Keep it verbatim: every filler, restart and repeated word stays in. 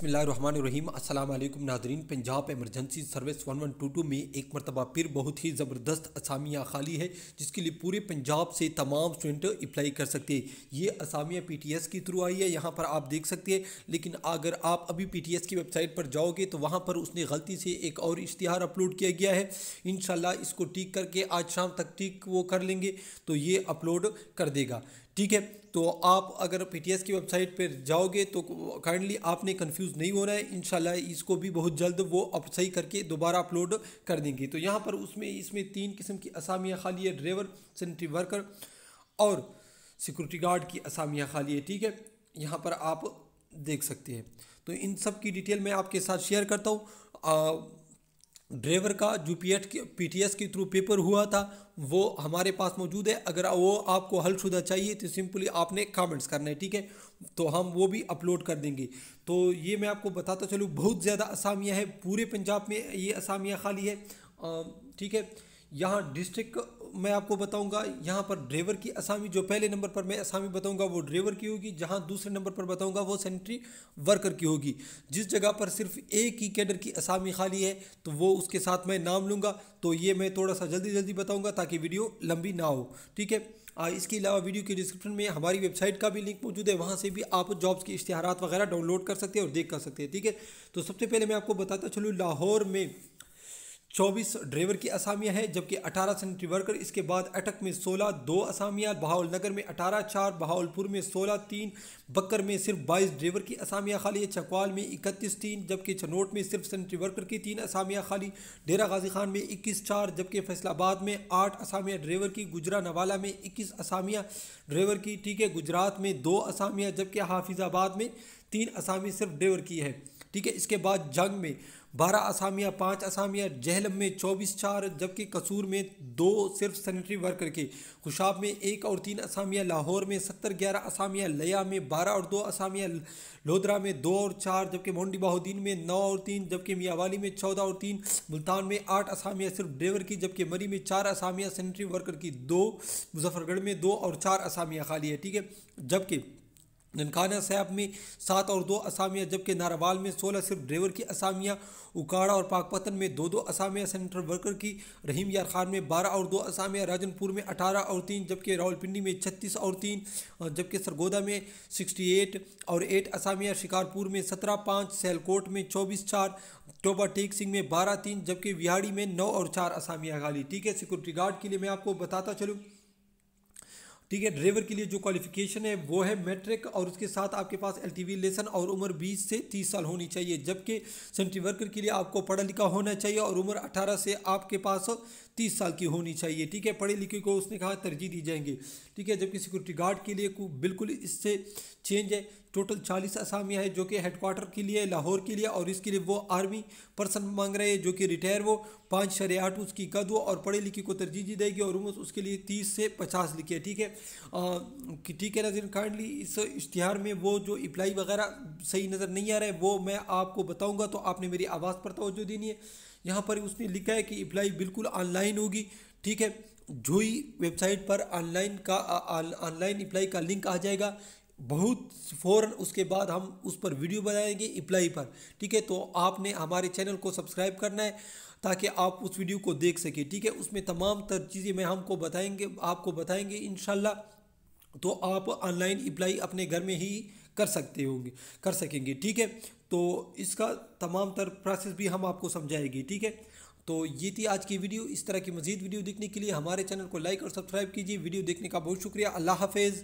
बिस्मिल्लाहिर्रहमानिर्रहीम अस्सलाम वालेकुम नादरीन। पंजाब इमरजेंसी सर्विस ग्यारह बाईस में एक मरतबा फिर बहुत ही ज़बरदस्त असामियाँ खाली है, जिसके लिए पूरे पंजाब से तमाम स्टूडेंट अप्लाई कर सकते हैं। ये असामियाँ पी टी एस के थ्रू आई है, यहाँ पर आप देख सकते हैं। लेकिन अगर आप अभी पी टी एस की वेबसाइट पर जाओगे तो वहाँ पर उसने गलती से एक और इश्तिहार अपलोड किया गया है। इंशाल्लाह इसको ठीक करके आज शाम तक ठीक वो कर लेंगे तो ये अपलोड कर देगा, ठीक है। तो आप अगर पीटीएस की वेबसाइट पर जाओगे तो काइंडली आपने कंफ्यूज नहीं होना है। इंशाल्लाह इसको भी बहुत जल्द वो अब सही करके दोबारा अपलोड कर देंगे। तो यहाँ पर उसमें इसमें तीन किस्म की असामियाँ खाली है, ड्राइवर, सेनेटरी वर्कर और सिक्योरिटी गार्ड की असामियाँ खाली है, ठीक है। यहाँ पर आप देख सकते हैं। तो इन सब की डिटेल मैं आपके साथ शेयर करता हूँ। ड्राइवर का जो पी टी एस के थ्रू पेपर हुआ था वो हमारे पास मौजूद है। अगर वो आपको हलशुदा चाहिए तो सिंपली आपने कमेंट्स करना है, ठीक है, तो हम वो भी अपलोड कर देंगे। तो ये मैं आपको बताता चलूँ, बहुत ज़्यादा असामियाँ है पूरे पंजाब में, ये असामियाँ खाली है, ठीक है। यहाँ डिस्ट्रिक्ट मैं आपको बताऊंगा, यहाँ पर ड्राइवर की असामी जो पहले नंबर पर मैं असामी बताऊंगा वो ड्राइवर की होगी, जहाँ दूसरे नंबर पर बताऊंगा वो सैनिटरी वर्कर की होगी। जिस जगह पर सिर्फ एक ही कैडर की असामी खाली है तो वो उसके साथ मैं नाम लूँगा। तो ये मैं थोड़ा सा जल्दी जल्दी बताऊँगा ताकि वीडियो लंबी ना हो, ठीक है। इसके अलावा वीडियो के डिस्क्रिप्शन में हमारी वेबसाइट का भी लिंक मौजूद है, वहाँ से भी आप जॉब्स के इश्तिहारात वगैरह डाउनलोड कर सकते हैं और देख कर सकते हैं, ठीक है। तो सबसे पहले मैं आपको बताता चलूँ, लाहौर में चौबीस ड्राइवर की असामियाँ हैं जबकि अठारह सेनेटरी वर्कर। इसके बाद अटक में सोलह दो असामियाँ, बहावलनगर में अठारह चार, बहावलपुर में सोलह तीन, बक्कर में सिर्फ बाईस ड्राइवर की असामियाँ खाली है, चकवाल में इकतीस तीन, जबकि चनोट में सिर्फ सेनेटरी वर्कर की तीन असामियाँ खाली, डेरा गाजी खान में इक्कीस चार, जबकि फैसलाबाद में आठ असामियाँ ड्राइवर की, गुजरानवाला में इक्कीस असामियाँ ड्राइवर की, ठीक है। गुजरात में दो असामियाँ, जबकि हाफिजाबाद में तीन असामी सिर्फ ड्राइवर की है, ठीक है। इसके बाद जंग में बारह असामियाँ पाँच असामियाँ, जहलम में चौबीस चार, जबकि कसूर में दो सिर्फ सैनिटरी वर्कर के, खुशाब में एक और तीन असामियाँ, लाहौर में सत्तर ग्यारह असामियाँ, लया में बारह और दो असामियाँ, लोधरा में दो और चार, जबकि मंडी बाहुद्दीन में नौ और तीन, जबकि मियांवाली में चौदह और तीन, मुल्तान में आठ असामियाँ सिर्फ ड्राइवर की, जबकि मरी में चार असामियाँ सैनिटरी वर्कर की दो, मुजफ्फरगढ़ में दो और चार असामियाँ खाली है, ठीक है। जबकि ननकाना साहिब में सात और दो असामियाँ, जबकि नारोवाल में सोलह सिर्फ ड्राइवर की असामियाँ, ओकाड़ा और पाकपतन में दो दो असामियाँ सेंट्रल वर्कर की, रहीम यार खान में बारह और दो असामियाँ, राजनपुर में अठारह और तीन, जबकि रावलपिंडी में छत्तीस और तीन, जबकि सरगोदा में सिक्सटी एट और एट असामियाँ, शिकारपुर में सत्रह पाँच, सैलकोट में चौबीस चार, टोबा टेक सिंह में बारह तीन, जबकि विहाड़ी में नौ और चार असामियाँ खाली, ठीक है। सिक्योरिटी गार्ड के लिए मैं आपको बताता चलूँ, ठीक है। ड्राइवर के लिए जो क्वालिफिकेशन है वो है मैट्रिक और उसके साथ आपके पास एलटीवी लेसन और उम्र बीस से तीस साल होनी चाहिए, जबकि सेनेटरी वर्कर के लिए आपको पढ़ा लिखा होना चाहिए और उम्र अठारह से आपके पास तीस साल की होनी चाहिए, ठीक है। पढ़े लिखे को उसने कहा तरजीह दी जाएंगी, ठीक है। जबकि सिक्योरिटी गार्ड के लिए बिल्कुल इससे चेंज है। टोटल चालीस असामियाँ हैं जो कि हेडक्वार्टर के लिए लाहौर के लिए, और इसके लिए वो आर्मी पर्सन मांग रहे हैं जो कि रिटायर वो पाँच शरे आठ उसकी कद हो और पढ़े लिखे को तरजीह दी जाएगी और उम्र उसके लिए तीस से पचास लिखी है, ठीक है। ठीक है नाज़रीन, काइंडली इस इश्तिहार में वो जो अप्लाई वगैरह सही नज़र नहीं आ रहा है वो मैं आपको बताऊँगा, तो आपने मेरी आवाज़ पर तवज्जो देनी है। यहाँ पर उसने लिखा है कि अप्लाई बिल्कुल ऑनलाइन होगी, ठीक है। जोई वेबसाइट पर ऑनलाइन का ऑनलाइन अप्लाई का लिंक आ जाएगा बहुत फ़ौरन, उसके बाद हम उस पर वीडियो बनाएंगे अप्लाई पर, ठीक है। तो आपने हमारे चैनल को सब्सक्राइब करना है ताकि आप उस वीडियो को देख सकें, ठीक है। उसमें तमाम तर चीज़ें मैं हमको बताएंगे आपको बताएंगे इंशाल्लाह। तो आप ऑनलाइन अप्लाई अपने घर में ही कर सकते होंगे कर सकेंगे, ठीक है। तो इसका तमाम तर प्रोसेस भी हम आपको समझाएंगे, ठीक है। तो ये थी आज की वीडियो। इस तरह की मज़ीद वीडियो देखने के लिए हमारे चैनल को लाइक और सब्सक्राइब कीजिए। वीडियो देखने का बहुत शुक्रिया। अल्लाह हाफिज़।